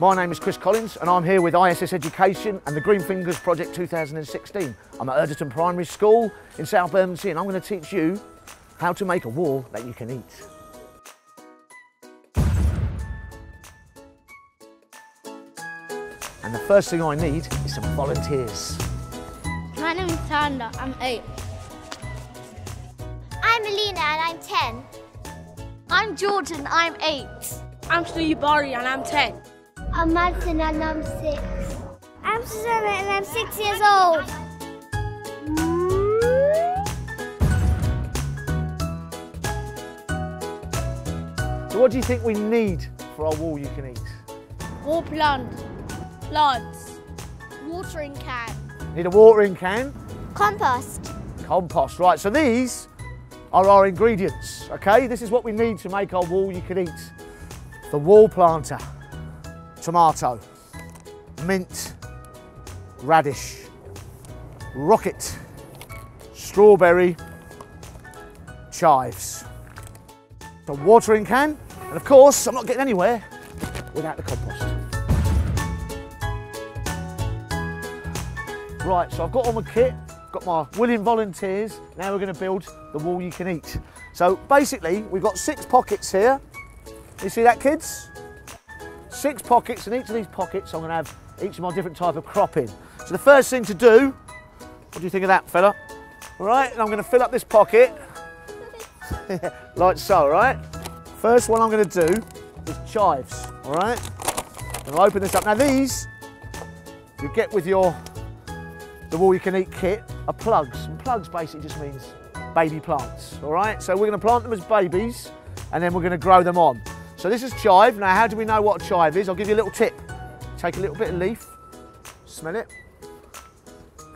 My name is Chris Collins and I'm here with ISS Education and the Green Fingers Project 2016. I'm at Ilderton Primary School in South Bermondsey and I'm going to teach you how to make a wall that you can eat. And the first thing I need is some volunteers. My name is Tanda, I'm 8. I'm Alina and I'm 10. I'm Jordan, I'm 8. I'm Stu Barry and I'm 10. I'm Madison and I'm 6. I'm Susanna and I'm 6 years old. So what do you think we need for our wall you can eat? Wall plant. Plants, watering can. Need a watering can? Compost. Compost, right, so these are our ingredients, okay? This is what we need to make our wall you can eat. The wall planter, tomato, mint, radish, rocket, strawberry, chives. The watering can, and of course, I'm not getting anywhere without the compost. Right, so I've got all my kit, got my willing volunteers. Now we're going to build the wall you can eat. So basically, we've got 6 pockets here. You see that, kids? 6 pockets, and each of these pockets, I'm going to have each of my different type of crop in. So the first thing to do, what do you think of that, fella? All right, and I'm going to fill up this pocket, like so, right? First one I'm going to do is chives, all right? And I'll open this up. Now these, you get with your the wall you can eat kit are plugs, and plugs basically just means baby plants, all right? So we're gonna plant them as babies and then we're gonna grow them on. So this is chive. Now how do we know what a chive is? I'll give you a little tip. Take a little bit of leaf, smell it.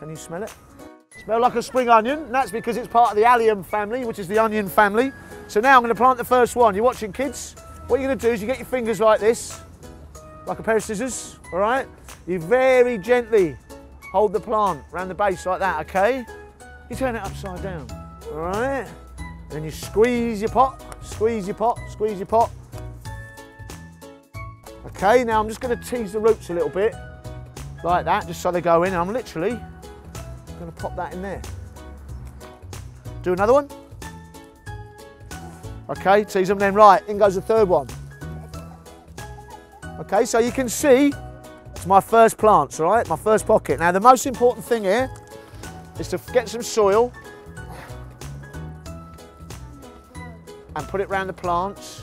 Can you smell it? Smell like a spring onion, and that's because it's part of the Allium family, which is the onion family. So now I'm gonna plant the first one. You're watching, kids? What you're gonna do is you get your fingers like this, like a pair of scissors, all right? You very gently hold the plant around the base like that, okay? You turn it upside down, all right? And then you squeeze your pot, squeeze your pot, squeeze your pot. Okay, now I'm just gonna tease the roots a little bit, like that, just so they go in, and I'm literally gonna pop that in there. Do another one. Okay, tease them, then right, in goes the third one. Okay, so you can see it's my first plants, all right? My first pocket. Now, the most important thing here is to get some soil and put it around the plants.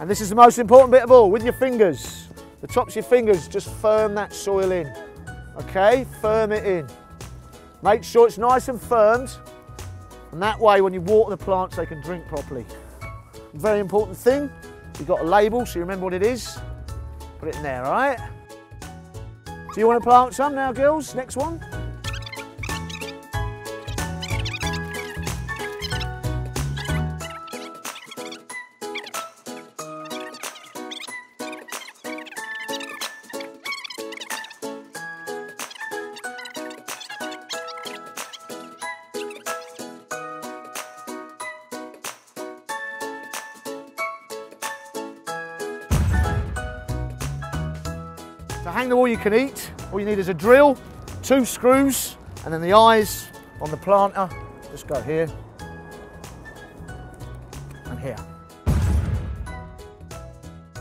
And this is the most important bit of all, with your fingers. The tops of your fingers, just firm that soil in, okay? Firm it in. Make sure it's nice and firmed, and that way, when you water the plants, they can drink properly. Very important thing, you've got a label, so you remember what it is. Put it in there, all right? Do you want to plant some now, girls? Next one. So hang the wall you can eat. All you need is a drill, 2 screws, and then the eyes on the planter. Just go here and here.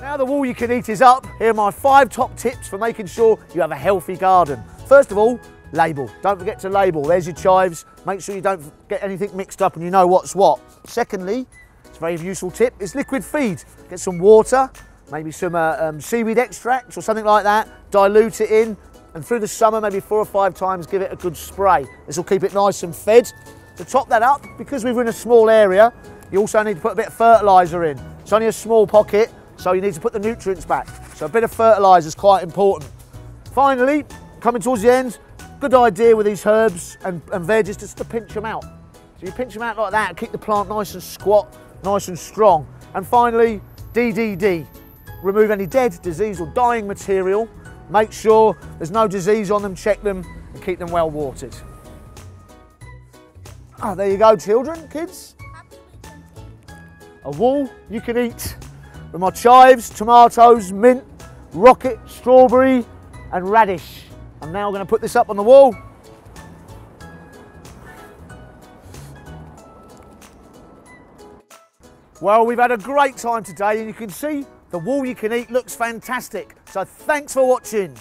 Now the wall you can eat is up. Here are my 5 top tips for making sure you have a healthy garden. First of all, label. Don't forget to label. There's your chives. Make sure you don't get anything mixed up and you know what's what. Secondly, it's a very useful tip, it's liquid feed. Get some water, maybe some seaweed extract or something like that, dilute it in, and through the summer, maybe 4 or 5 times, give it a good spray. This will keep it nice and fed. To top that up, because we were in a small area, you also need to put a bit of fertiliser in. It's only a small pocket, so you need to put the nutrients back. So a bit of fertiliser is quite important. Finally, coming towards the end, good idea with these herbs and veggies just to pinch them out. So you pinch them out like that, keep the plant nice and squat, nice and strong. And finally, DDD. Remove any dead, disease or dying material. Make sure there's no disease on them, check them and keep them well watered. Ah, there you go children, kids. A wall you can eat with my chives, tomatoes, mint, rocket, strawberry and radish. I'm now going to put this up on the wall. Well, we've had a great time today and you can see the wall you can eat looks fantastic. So thanks for watching.